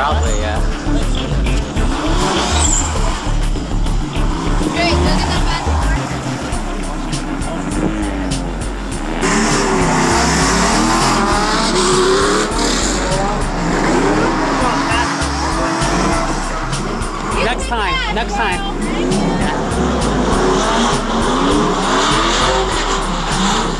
Probably, yeah. Drake, go get that bad board. Next time.